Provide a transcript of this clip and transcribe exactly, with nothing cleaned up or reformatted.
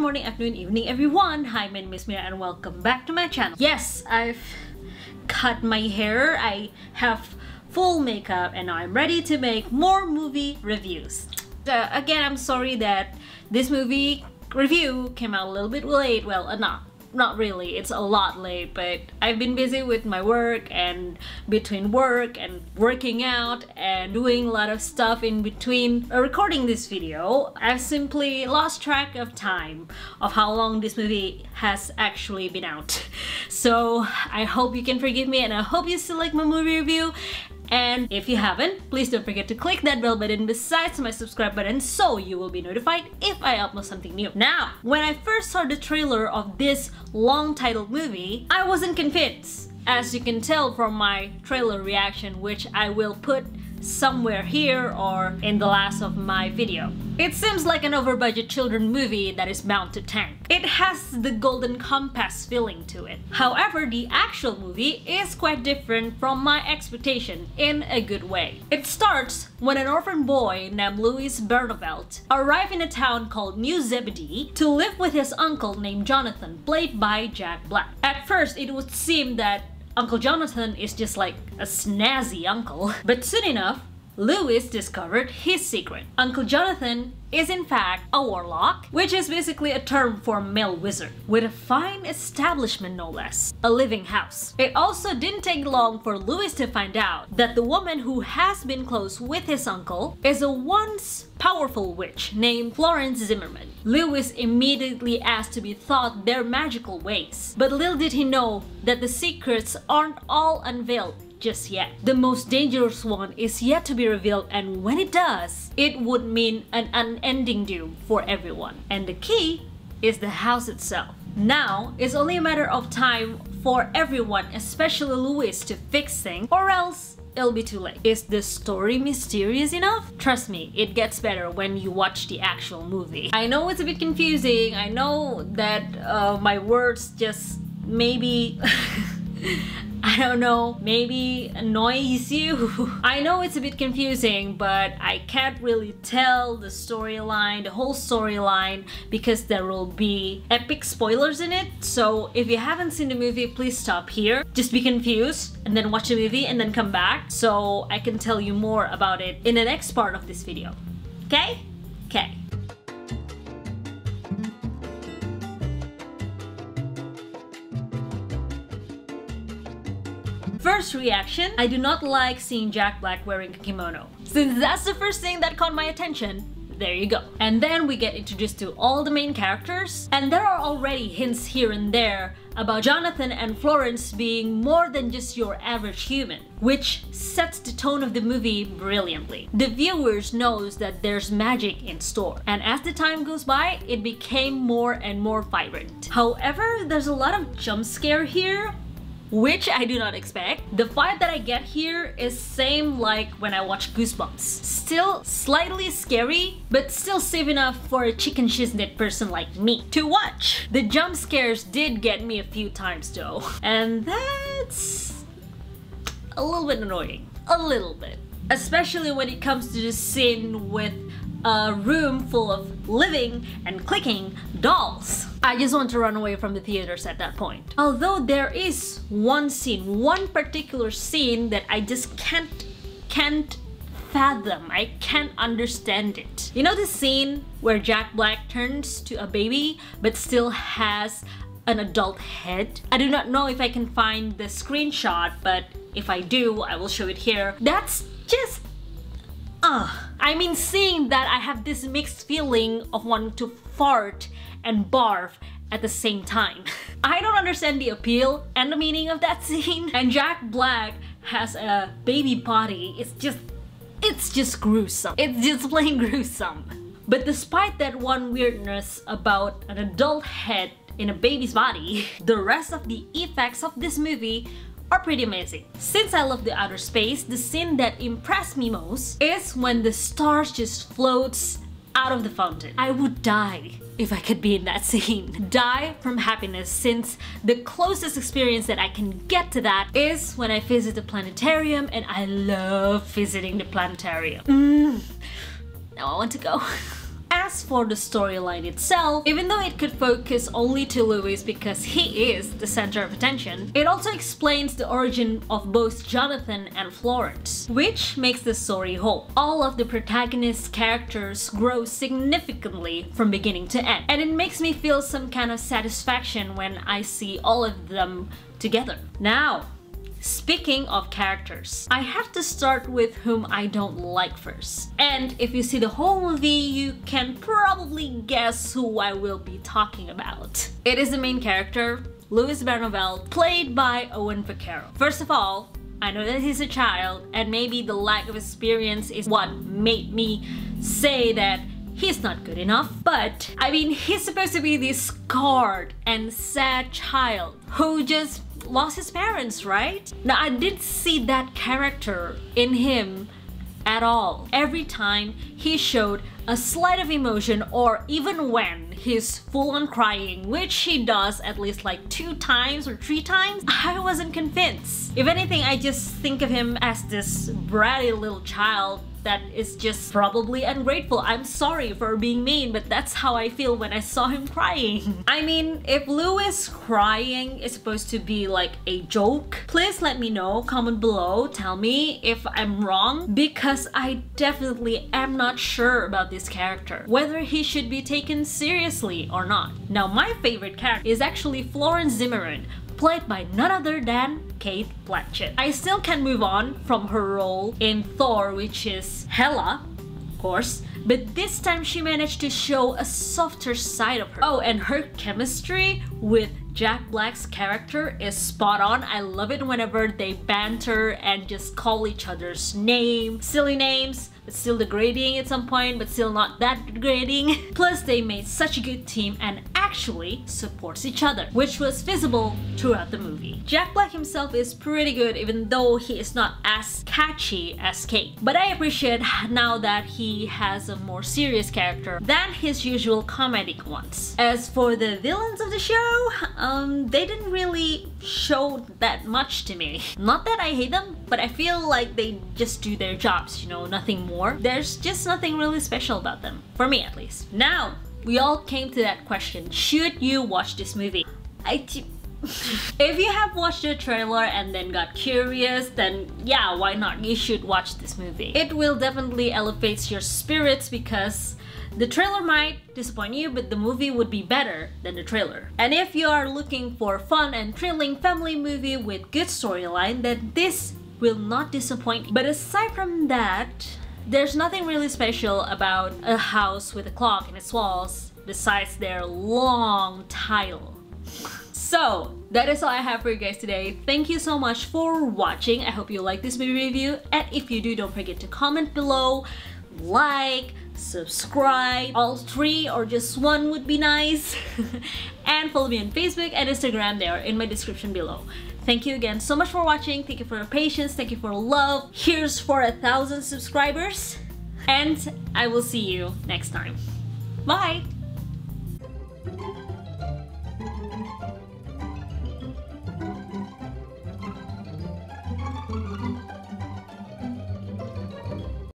morning, afternoon, evening, everyone. Hi, my name is Mira and welcome back to my channel. Yes, I've cut my hair. I have full makeup and now I'm ready to make more movie reviews. Uh, again, I'm sorry that this movie review came out a little bit late. Well, uh, not, not really. It's a lot late, but I've been busy with my work and between work and working out and doing a lot of stuff in between recording this video. I've simply lost track of time of how long this movie has actually been out. So I hope you can forgive me and I hope you still like my movie review. And if you haven't, please don't forget to click that bell button besides my subscribe button so you will be notified if I upload something new. Now, when I first saw the trailer of this long-titled movie, I wasn't convinced, as you can tell from my trailer reaction, which I will put somewhere here or in the last of my video. It seems like an over-budget children movie that is bound to tank. It has the Golden Compass feeling to it. However, the actual movie is quite different from my expectation in a good way. It starts when an orphan boy named Lewis Barnavelt arrives in a town called New Zebedee to live with his uncle named Jonathan, played by Jack Black. At first, it would seem that Uncle Jonathan is just like a snazzy uncle, but soon enough, Lewis discovered his secret. Uncle Jonathan is in fact a warlock, which is basically a term for male wizard, with a fine establishment no less, a living house. It also didn't take long for Lewis to find out that the woman who has been close with his uncle is a once powerful witch named Florence Zimmerman. Lewis immediately asked to be taught their magical ways, but little did he know that the secrets aren't all unveiled just yet. The most dangerous one is yet to be revealed, and when it does, it would mean an unending doom for everyone. And the key is the house itself. Now, it's only a matter of time for everyone, especially Lewis, to fix things, or else it'll be too late. Is the story mysterious enough? Trust me, it gets better when you watch the actual movie. I know it's a bit confusing. I know that uh, my words just maybe... I don't know, maybe annoys you. I know it's a bit confusing, but I can't really tell the storyline, the whole storyline, because there will be epic spoilers in it. So if you haven't seen the movie, please stop here. Just be confused and then watch the movie and then come back so I can tell you more about it in the next part of this video. Okay? Okay. First reaction, I do not like seeing Jack Black wearing a kimono. Since that's the first thing that caught my attention, there you go. And then we get introduced to all the main characters, and there are already hints here and there about Jonathan and Florence being more than just your average human, which sets the tone of the movie brilliantly. The viewers knows that there's magic in store, and as the time goes by, it became more and more vibrant. However, there's a lot of jump scare here, which I do not expect. The vibe that I get here is same like when I watch Goosebumps. Still slightly scary, but still safe enough for a chicken shiznit person like me to watch. The jump scares did get me a few times though, and that's a little bit annoying. A little bit. Especially when it comes to the scene with a room full of living and clicking dolls. I just want to run away from the theaters at that point. Although there is one scene, one particular scene that I just can't, can't fathom. I can't understand it. You know the scene where Jack Black turns to a baby but still has an adult head? I do not know if I can find the screenshot, but if I do, I will show it here. That's just... Ugh. I mean, seeing that, I have this mixed feeling of wanting to fart and barf at the same time. I don't understand the appeal and the meaning of that scene. And Jack Black has a baby body. It's just, it's just gruesome. It's just plain gruesome. But despite that one weirdness about an adult head in a baby's body, the rest of the effects of this movie are pretty amazing. Since I love the outer space, the scene that impressed me most is when the stars just floats out of the fountain. I would die if I could be in that scene. Die from happiness, since the closest experience that I can get to that is when I visit the planetarium, and I love visiting the planetarium. Mm, now I want to go. As for the storyline itself, even though it could focus only to Lewis because he is the center of attention, it also explains the origin of both Jonathan and Florence, which makes the story whole. All of the protagonist's characters grow significantly from beginning to end, and it makes me feel some kind of satisfaction when I see all of them together. Now, speaking of characters, I have to start with whom I don't like first. And if you see the whole movie, you can probably guess who I will be talking about. It is the main character, Lewis Barnavelt, played by Owen Vaccaro. First of all, I know that he's a child, and maybe the lack of experience is what made me say that he's not good enough, but I mean, he's supposed to be this scarred and sad child who just lost his parents, right? Now, I didn't see that character in him at all. Every time he showed a slight of emotion, or even when he's full-on crying, which he does at least like two times or three times, I wasn't convinced. If anything, I just think of him as this bratty little child that is just probably ungrateful. I'm sorry for being mean, but that's how I feel when I saw him crying. I mean, if Lewis crying is supposed to be like a joke, please let me know, comment below, tell me if I'm wrong, because I definitely am not sure about this character, whether he should be taken seriously or not. Now, my favorite character is actually Florence Zimmerman, played by none other than Kate Blanchett. I still can't move on from her role in Thor, which is Hela, of course, but this time she managed to show a softer side of her. Oh, and her chemistry with Jack Black's character is spot on. I love it whenever they banter and just call each other's names. Silly names, but still degrading at some point, but still not that degrading. Plus, they made such a good team and actually supports each other, which was visible throughout the movie. Jack Black himself is pretty good, even though he is not as catchy as Kate. But I appreciate now that he has a more serious character than his usual comedic ones. As for the villains of the show, Um, they didn't really show that much to me. Not that I hate them, but I feel like they just do their jobs, you know, nothing more. There's just nothing really special about them, for me at least. Now, we all came to that question, should you watch this movie? I If you have watched the trailer and then got curious, then yeah, why not? You should watch this movie. It will definitely elevate your spirits because the trailer might disappoint you, but the movie would be better than the trailer. And if you are looking for a fun and thrilling family movie with good storyline, then this will not disappoint you. But aside from that, there's nothing really special about A House With A Clock In Its Walls besides their long title. So, that is all I have for you guys today. Thank you so much for watching. I hope you like this movie review, and if you do, don't forget to comment below, like, subscribe, all three or just one would be nice, and follow me on Facebook and Instagram. They are in my description below. Thank you again so much for watching. Thank you for your patience. Thank you for love. Here's for a thousand subscribers, and I will see you next time. Bye.